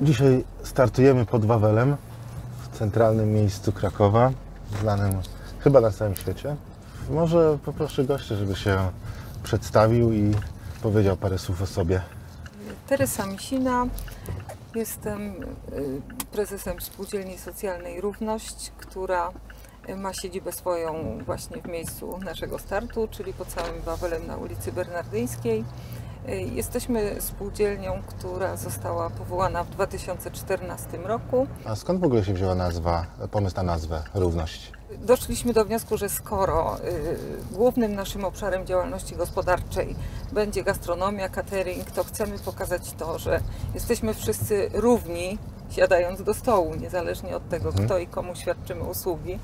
Dzisiaj startujemy pod Wawelem w centralnym miejscu Krakowa, znanym chyba na całym świecie. Może poproszę gościa, żeby się przedstawił i powiedział parę słów o sobie. Teresa Misina, jestem prezesem Spółdzielni Socjalnej Równość, która ma siedzibę swoją właśnie w miejscu naszego startu, czyli pod samym Wawelem na ulicy Bernardyńskiej. Jesteśmy spółdzielnią, która została powołana w 2014 roku. A skąd w ogóle się wzięła nazwa, pomysł na nazwę Równość? Doszliśmy do wniosku, że skoro głównym naszym obszarem działalności gospodarczej będzie gastronomia, catering, to chcemy pokazać to, że jesteśmy wszyscy równi, siadając do stołu, niezależnie od tego, kto i komu świadczymy usługi.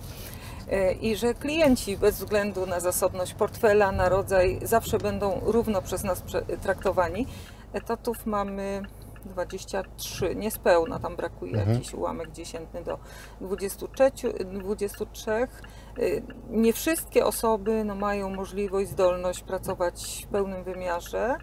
I że klienci bez względu na zasobność portfela, na rodzaj, zawsze będą równo przez nas traktowani. Etatów mamy 23, niespełna, tam brakuje jakiś ułamek dziesiętny do 23. Nie wszystkie osoby mają możliwość, zdolność pracować w pełnym wymiarze.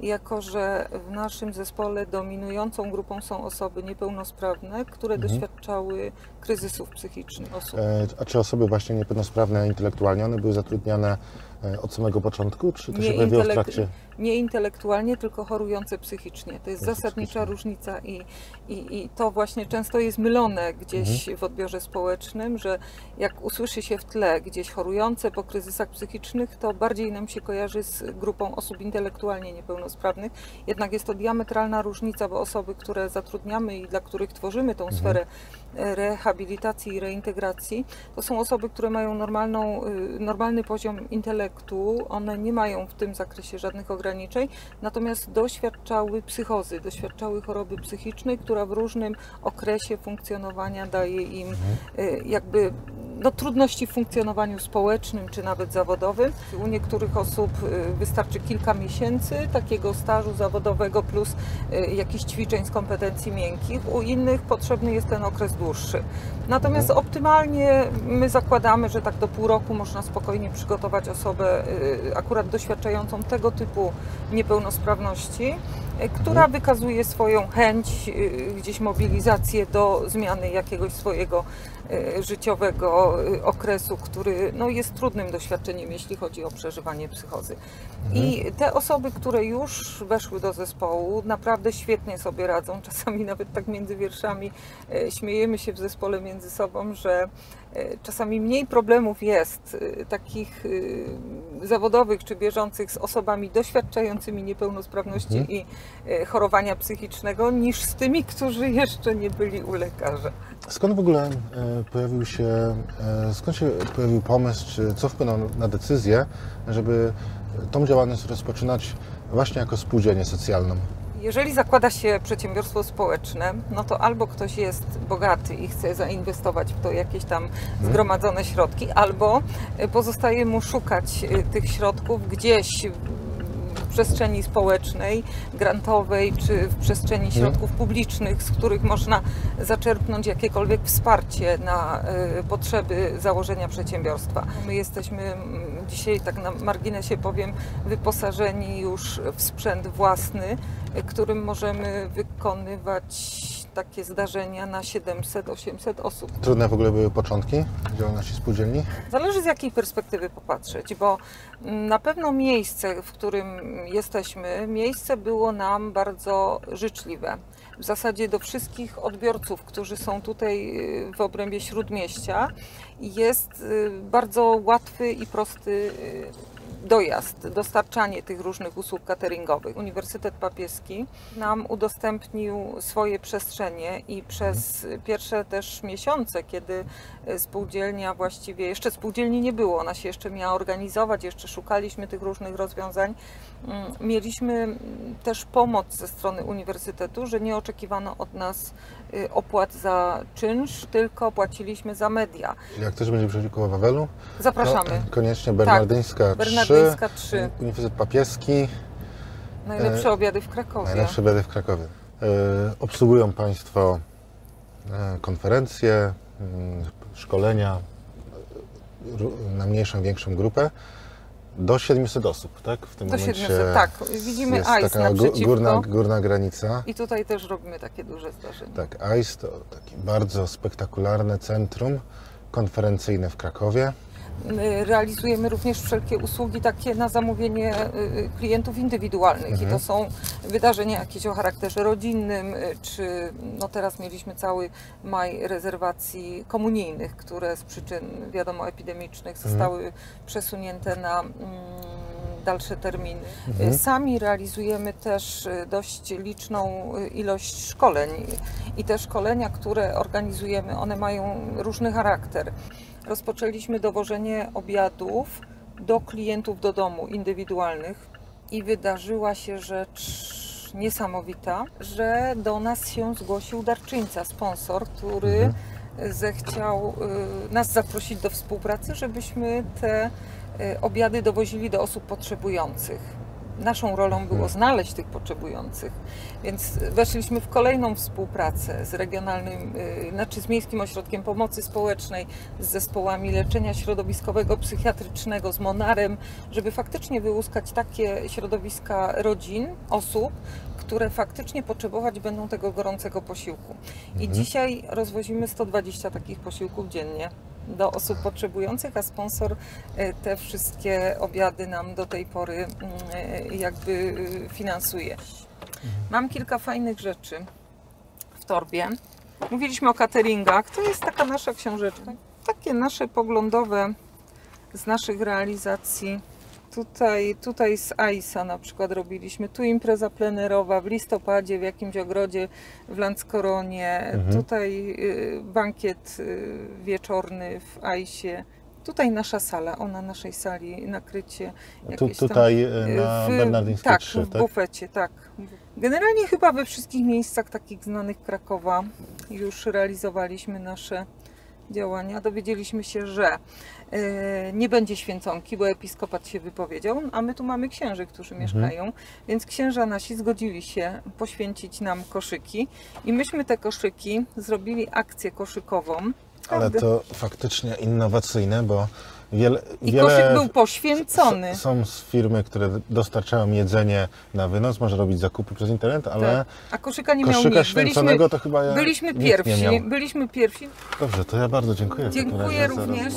Jako że w naszym zespole dominującą grupą są osoby niepełnosprawne, które doświadczały kryzysów psychicznych osób. A czy osoby właśnie niepełnosprawne intelektualnie, one były zatrudniane od samego początku, czy to się pojawiło w trakcie? Nie intelektualnie, tylko chorujące psychicznie. To jest zasadnicza różnica i to właśnie często jest mylone gdzieś w odbiorze społecznym, że jak usłyszy się w tle gdzieś chorujące po kryzysach psychicznych, to bardziej nam się kojarzy z grupą osób intelektualnie niepełnosprawnych. Jednak jest to diametralna różnica, bo osoby, które zatrudniamy i dla których tworzymy tą sferę rehabilitacji i reintegracji, to są osoby, które mają normalny poziom intelektu, one nie mają w tym zakresie żadnych ograniczeń, natomiast doświadczały psychozy, doświadczały choroby psychicznej, która w różnym okresie funkcjonowania daje im jakby trudności w funkcjonowaniu społecznym czy nawet zawodowym. U niektórych osób wystarczy kilka miesięcy takiego stażu zawodowego plus jakichś ćwiczeń z kompetencji miękkich, u innych potrzebny jest ten okres dłuższy. Natomiast optymalnie my zakładamy, że tak do pół roku można spokojnie przygotować osobę akurat doświadczającą tego typu niepełnosprawności, która wykazuje swoją chęć, gdzieś mobilizację do zmiany jakiegoś swojego życiowego okresu, który jest trudnym doświadczeniem, jeśli chodzi o przeżywanie psychozy. I te osoby, które już weszły do zespołu, naprawdę świetnie sobie radzą. Czasami nawet tak między wierszami śmiejemy się w zespole między sobą, że czasami mniej problemów jest takich zawodowych czy bieżących z osobami doświadczającymi niepełnosprawności i chorowania psychicznego niż z tymi, którzy jeszcze nie byli u lekarza. Skąd w ogóle skąd się pojawił pomysł, czy co wpłynął na decyzję, żeby tą działalność rozpoczynać właśnie jako spółdzielnię socjalną? Jeżeli zakłada się przedsiębiorstwo społeczne, no to albo ktoś jest bogaty i chce zainwestować w to jakieś tam zgromadzone środki, albo pozostaje mu szukać tych środków gdzieś w przestrzeni społecznej, grantowej, czy w przestrzeni środków publicznych, z których można zaczerpnąć jakiekolwiek wsparcie na potrzeby założenia przedsiębiorstwa. My jesteśmy dzisiaj, tak na marginesie powiem, wyposażeni już w sprzęt własny, którym możemy wykonywać takie zdarzenia na 700-800 osób. Trudne w ogóle były początki działalności spółdzielni? Zależy z jakiej perspektywy popatrzeć, bo na pewno miejsce, w którym jesteśmy, miejsce było nam bardzo życzliwe. W zasadzie do wszystkich odbiorców, którzy są tutaj w obrębie Śródmieścia, jest bardzo łatwy i prosty dojazd, dostarczanie tych różnych usług cateringowych. Uniwersytet Papieski nam udostępnił swoje przestrzenie i przez pierwsze też miesiące, kiedy spółdzielnia właściwie, jeszcze spółdzielni nie było, ona się jeszcze miała organizować, jeszcze szukaliśmy tych różnych rozwiązań, mieliśmy też pomoc ze strony uniwersytetu, że nie oczekiwano od nas opłat za czynsz, tylko płaciliśmy za media. Jak też będzie przychodził koło Wawelu? Zapraszamy. To koniecznie Bernardyńska, tak. 3. Bernardyńska 3. Uniwersytet Papieski. Najlepsze obiady w Krakowie. Najlepsze obiady w Krakowie. Obsługują Państwo konferencje, szkolenia na mniejszą, większą grupę. Do 700 osób, tak? W tym momencie 700, tak. Widzimy jest AIS taka naprzeciwko. Górna granica. I tutaj też robimy takie duże zdarzenia. Tak, AIS to takie bardzo spektakularne centrum konferencyjne w Krakowie. Realizujemy również wszelkie usługi takie na zamówienie klientów indywidualnych i to są wydarzenia jakieś o charakterze rodzinnym, czy no teraz mieliśmy cały maj rezerwacji komunijnych, które z przyczyn wiadomo epidemicznych zostały przesunięte na dalsze terminy. Sami realizujemy też dość liczną ilość szkoleń i te szkolenia, które organizujemy, one mają różny charakter. Rozpoczęliśmy dowożenie obiadów do klientów do domu indywidualnych i wydarzyła się rzecz niesamowita, że do nas się zgłosił darczyńca, sponsor, który zechciał nas zaprosić do współpracy, żebyśmy te obiady dowozili do osób potrzebujących. Naszą rolą było znaleźć tych potrzebujących, więc weszliśmy w kolejną współpracę z regionalnym, z Miejskim Ośrodkiem Pomocy Społecznej, z zespołami leczenia środowiskowego, psychiatrycznego, z Monarem, żeby faktycznie wyłuskać takie środowiska rodzin, osób, które faktycznie potrzebować będą tego gorącego posiłku. I dzisiaj rozwozimy 120 takich posiłków dziennie do osób potrzebujących, a sponsor te wszystkie obiady nam do tej pory jakby finansuje. Mam kilka fajnych rzeczy w torbie. Mówiliśmy o cateringach, to jest taka nasza książeczka. Takie nasze poglądowe z naszych realizacji. Tutaj z AIS-a na przykład robiliśmy, tu impreza plenerowa w listopadzie w jakimś ogrodzie w Landskoronie, tutaj bankiet wieczorny w AIS-ie, tutaj nasza sala, na naszej sali nakrycie jakieś tutaj tam, na Bernardyńskiej tak, 3, tak? W bufecie, tak. Generalnie chyba we wszystkich miejscach takich znanych Krakowa już realizowaliśmy nasze działania. Dowiedzieliśmy się, że nie będzie święconki, bo episkopat się wypowiedział, a my tu mamy księży, którzy mieszkają, więc księża nasi zgodzili się poświęcić nam koszyki i myśmy te koszyki zrobili akcję koszykową. Ale to faktycznie innowacyjne, bo wiele koszyk był poświęcony. Są firmy, które dostarczają jedzenie na wynos, może robić zakupy przez internet, ale a koszyka nie miał nic. Byliśmy pierwsi. Dobrze, to ja bardzo dziękuję. Dziękuję również.